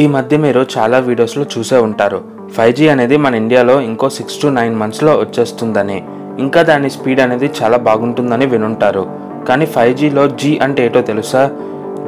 ఈ మధ్య మీరు చాలా వీడియోస్లో చూసే ఉంటారు 5G అనేది మన ఇండియాలో ఇంకో 6 to 9 monthsలో వచ్చేస్తుందని, ఇంకా దాని స్పీడ్ అనేది చాలా బాగుంటుందని వినుంటారు. కానీ 5Gలో G అంటే ఏటో తెలుసా?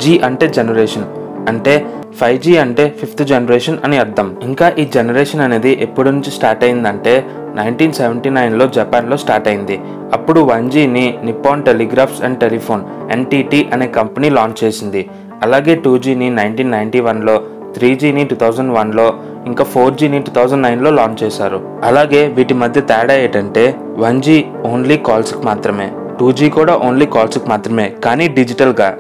G అంటే జనరేషన్, అంటే 5G అంటే 5th generation అని అర్థం. ఇంకా ఈ జనరేషన్ అనేది ఎప్పటి నుంచి స్టార్ట్ అయిందంటే 1979లో జపాన్లో స్టార్ట్ అయింది. అప్పుడు 1Gని Nippon telegraphs and telephone NTT అనే కంపెనీ లాంచ్ చేసింది. అలాగే 2Gని 1991లో, 3Gని 2001లో, ఇంకా 4Gని 2009లో లాంచ్ చేశారు. అలాగే వీటి మధ్య తేడా ఏంటంటే 1G ఓన్లీ కాల్స్కి మాత్రమే, 2G కూడా ఓన్లీ కాల్స్కి మాత్రమే కానీ డిజిటల్గా,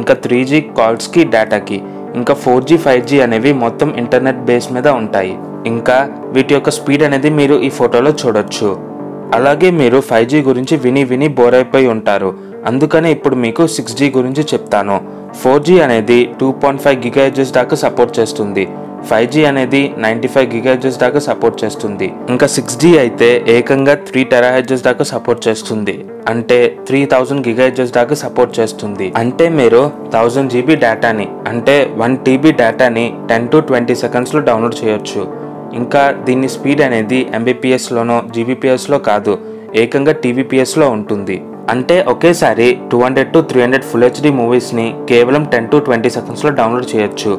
ఇంకా 3G కాల్స్కి డేటాకి, ఇంకా 4G 5G అనేవి మొత్తం ఇంటర్నెట్ బేస్ మీద ఉంటాయి. ఇంకా వీటి యొక్క స్పీడ్ అనేది మీరు ఈ ఫోటోలో చూడొచ్చు. అలాగే మీరు 5G గురించి విని బోరైపోయి ఉంటారు, అందుకనే ఇప్పుడు మీకు 6G గురించి చెప్తాను. 4G అనేది 2.5 GHz దాకా సపోర్ట్ చేస్తుంది, 5G అనేది 95 GHz దాకా సపోర్ట్ చేస్తుంది, ఇంకా 6G అయితే ఏకంగా 3 THz దాకా సపోర్ట్ చేస్తుంది, అంటే 3000 GHz దాకా సపోర్ట్ చేస్తుంది. అంటే మీరు 1000 GB డేటాని, అంటే 1 TB డేటాని 10 to 20 seconds లో డౌన్లోడ్ చేయొచ్చు. ఇంకా దీని స్పీడ్ అనేది MBPSలోనో GBPSలో కాదు, ఏకంగా TBPSలో ఉంటుంది. అంటే ఒకేసారి 200 to 300 ఫుల్ హెచ్డి మూవీస్ని కేవలం 10 to 20 secondsలో డౌన్లోడ్ చేయొచ్చు.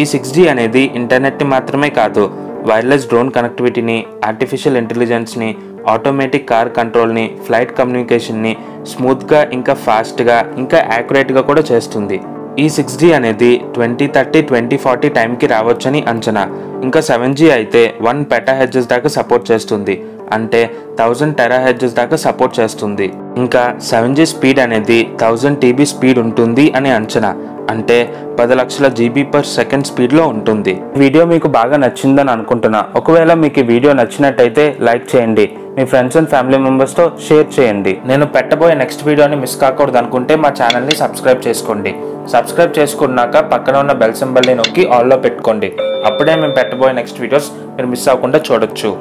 ఈ 6G అనేది ఇంటర్నెట్ని మాత్రమే కాదు, వైర్లెస్ డ్రోన్ కనెక్టివిటీని, ఆర్టిఫిషియల్ ఇంటెలిజెన్స్ని, ఆటోమేటిక్ కార్ కంట్రోల్ని, ఫ్లైట్ కమ్యూనికేషన్ని స్మూత్గా, ఇంకా ఫాస్ట్గా, ఇంకా యాక్యురేట్గా కూడా చేస్తుంది. ఈ 6G అనేది 2030, 2040 టైంకి రావచ్చని అంచనా. ఇంకా 7G అయితే 1 PHz దాకా సపోర్ట్ చేస్తుంది, అంటే 1000 THz దాకా సపోర్ట్ చేస్తుంది. ఇంకా 7G స్పీడ్ అనేది 1000 TB స్పీడ్ ఉంటుంది అని అంచనా, అంటే 10 లక్షల GB/s స్పీడ్లో ఉంటుంది. వీడియో మీకు బాగా నచ్చిందని అనుకుంటున్నా. ఒకవేళ మీకు ఈ వీడియో నచ్చినట్టయితే లైక్ చేయండి, మీ ఫ్రెండ్స్ అండ్ ఫ్యామిలీ మెంబర్స్తో షేర్ చేయండి. నేను పెట్టబోయే నెక్స్ట్ వీడియోని మిస్ కాకూడదు అనుకుంటే మా ఛానల్ని సబ్స్క్రైబ్ చేసుకోండి. సబ్స్క్రైబ్ చేసుకున్నాక పక్కన ఉన్న బెల్ సింబల్ని నొక్కి ఆల్లో పెట్టుకోండి. అప్పుడే మేము పెట్టబోయే నెక్స్ట్ వీడియోస్ మీరు మిస్ అవ్వకుండా చూడొచ్చు.